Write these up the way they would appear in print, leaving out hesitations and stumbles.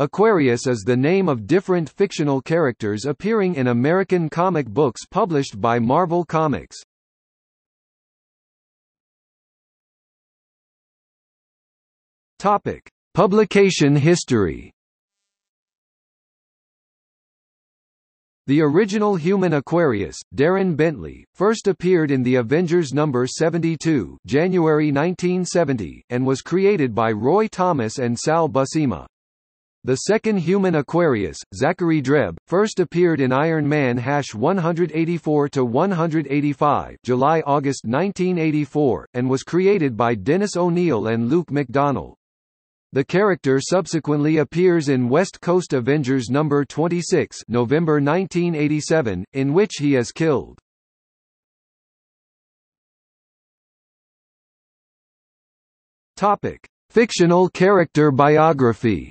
Aquarius is the name of different fictional characters appearing in American comic books published by Marvel Comics. Topic: Publication history. The original human Aquarius, Darren Bentley, first appeared in The Avengers number 72, January 1970, and was created by Roy Thomas and Sal Buscema. The second human Aquarius, Zachary Drebb, first appeared in Iron Man #184 to 185, July–August 1984, and was created by Dennis O'Neill and Luke McDonnell. The character subsequently appears in West Coast Avengers number 26, November 1987, in which he is killed. Topic: Fictional character biography.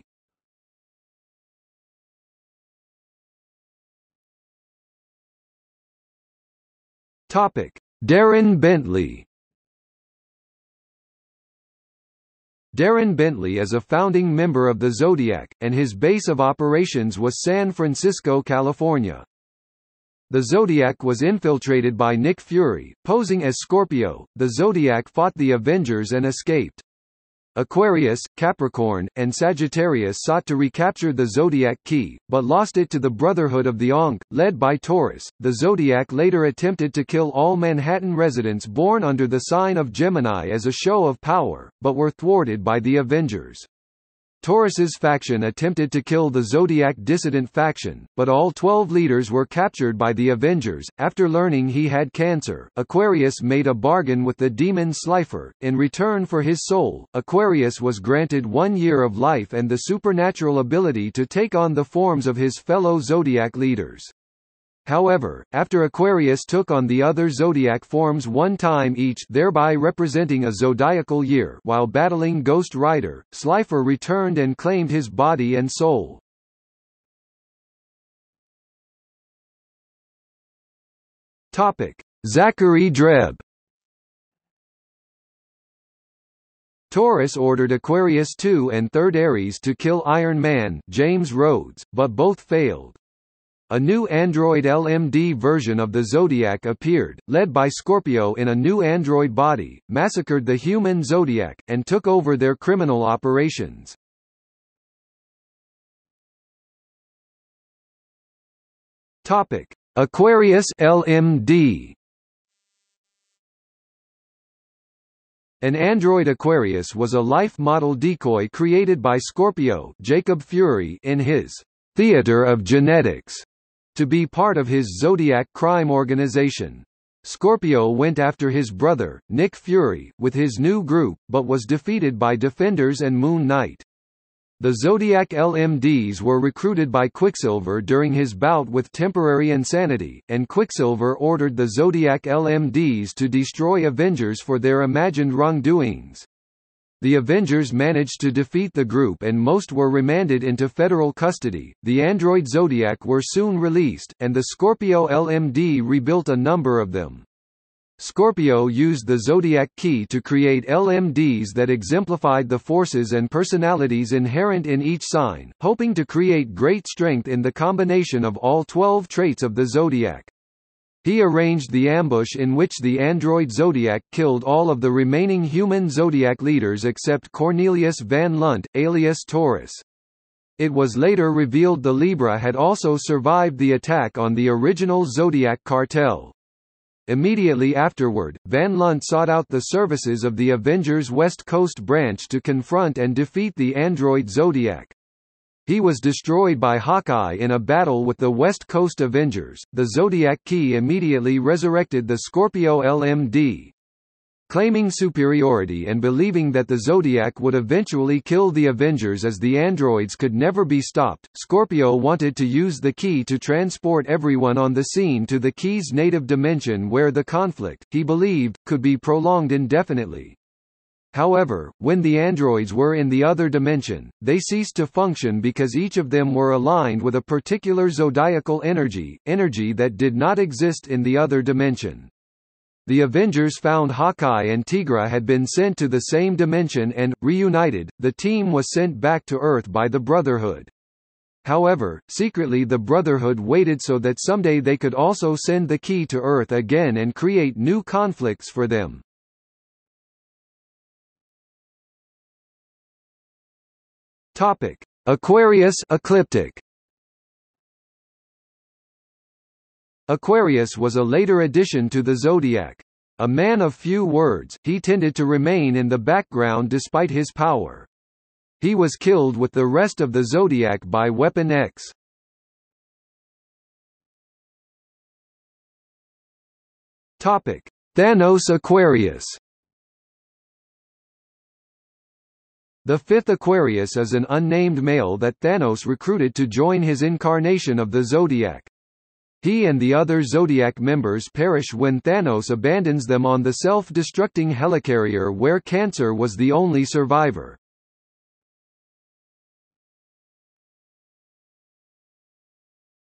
Topic: Darren Bentley. Darren Bentley is a founding member of the Zodiac, and his base of operations was San Francisco, California. The Zodiac was infiltrated by Nick Fury, posing as Scorpio. The Zodiac fought the Avengers and escaped. Aquarius, Capricorn, and Sagittarius sought to recapture the Zodiac Key, but lost it to the Brotherhood of the Ankh, led by Taurus. The Zodiac later attempted to kill all Manhattan residents born under the sign of Gemini as a show of power, but were thwarted by the Avengers. Taurus's faction attempted to kill the Zodiac dissident faction, but all 12 leaders were captured by the Avengers. After learning he had cancer, Aquarius made a bargain with the demon Slifer. In return for his soul, Aquarius was granted 1 year of life and the supernatural ability to take on the forms of his fellow Zodiac leaders. However, after Aquarius took on the other zodiac forms one time each, thereby representing a zodiacal year, while battling Ghost Rider, Slifer returned and claimed his body and soul. Topic: Zachary Drebb. Taurus ordered Aquarius II and 3rd Ares to kill Iron Man, James Rhodes, but both failed. A new android LMD version of the Zodiac appeared, led by Scorpio in a new android body, massacred the human Zodiac, and took over their criminal operations. Topic: Aquarius LMD. An android Aquarius was a life model decoy created by Scorpio, Jacob Fury, in his Theater of Genetics to be part of his Zodiac crime organization. Scorpio went after his brother, Nick Fury, with his new group, but was defeated by Defenders and Moon Knight. The Zodiac LMDs were recruited by Quicksilver during his bout with temporary insanity, and Quicksilver ordered the Zodiac LMDs to destroy Avengers for their imagined wrongdoings. The Avengers managed to defeat the group and most were remanded into federal custody. The android Zodiac were soon released, and the Scorpio LMD rebuilt a number of them. Scorpio used the Zodiac Key to create LMDs that exemplified the forces and personalities inherent in each sign, hoping to create great strength in the combination of all 12 traits of the Zodiac. He arranged the ambush in which the android Zodiac killed all of the remaining human Zodiac leaders except Cornelius Van Lunt, alias Taurus. It was later revealed the Libra had also survived the attack on the original Zodiac cartel. Immediately afterward, Van Lunt sought out the services of the Avengers West Coast branch to confront and defeat the android Zodiac. He was destroyed by Hawkeye in a battle with the West Coast Avengers. The Zodiac Key immediately resurrected the Scorpio LMD. Claiming superiority and believing that the Zodiac would eventually kill the Avengers as the androids could never be stopped, Scorpio wanted to use the key to transport everyone on the scene to the key's native dimension where the conflict, he believed, could be prolonged indefinitely. However, when the androids were in the other dimension, they ceased to function because each of them were aligned with a particular zodiacal energy that did not exist in the other dimension. The Avengers found Hawkeye and Tigra had been sent to the same dimension and, reunited, the team was sent back to Earth by the Brotherhood. However, secretly the Brotherhood waited so that someday they could also send the key to Earth again and create new conflicts for them. Topic: Aquarius Ecliptic. Aquarius was a later addition to the zodiac. A man of few words, he tended to remain in the background despite his power. He was killed with the rest of the zodiac by Weapon X. Topic: Thanos Aquarius. The fifth Aquarius is an unnamed male that Thanos recruited to join his incarnation of the Zodiac. He and the other Zodiac members perish when Thanos abandons them on the self-destructing helicarrier where Cancer was the only survivor.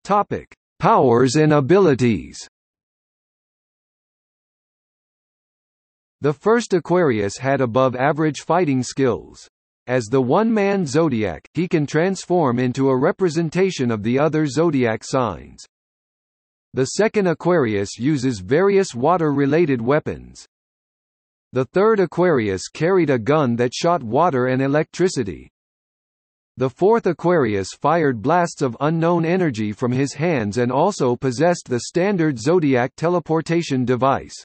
Topic: Powers and abilities. The first Aquarius had above-average fighting skills. As the one-man zodiac, he can transform into a representation of the other zodiac signs. The second Aquarius uses various water-related weapons. The third Aquarius carried a gun that shot water and electricity. The fourth Aquarius fired blasts of unknown energy from his hands and also possessed the standard zodiac teleportation device.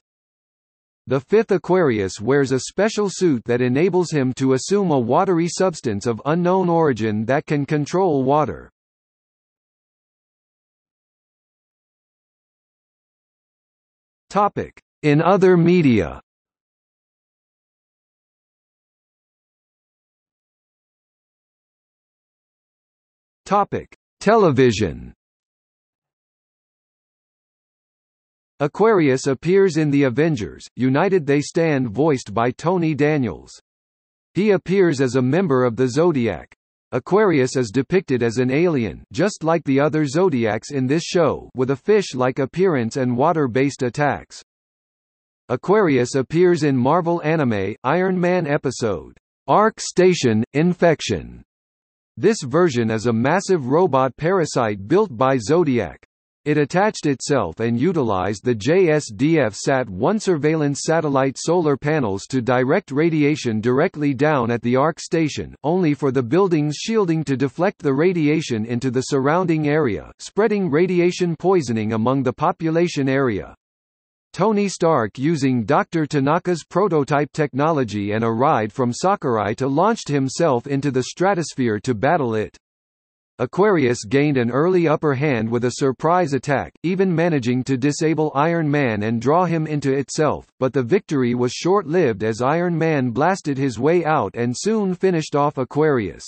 The fifth Aquarius wears a special suit that enables him to assume a watery substance of unknown origin that can control water. Topic: In other media. Topic: Television. Aquarius appears in The Avengers: United They Stand, voiced by Tony Daniels. He appears as a member of the Zodiac. Aquarius is depicted as an alien, just like the other Zodiacs in this show, with a fish-like appearance and water-based attacks. Aquarius appears in Marvel Anime Iron Man episode, Ark Station, Infection. This version is a massive robot parasite built by Zodiac. It attached itself and utilized the JSDF-Sat-1 surveillance satellite solar panels to direct radiation directly down at the Ark Station, only for the building's shielding to deflect the radiation into the surrounding area, spreading radiation poisoning among the population area. Tony Stark, using Dr. Tanaka's prototype technology and a ride from Sakurai, launched himself into the stratosphere to battle it. Aquarius gained an early upper hand with a surprise attack, even managing to disable Iron Man and draw him into itself, but the victory was short-lived as Iron Man blasted his way out and soon finished off Aquarius.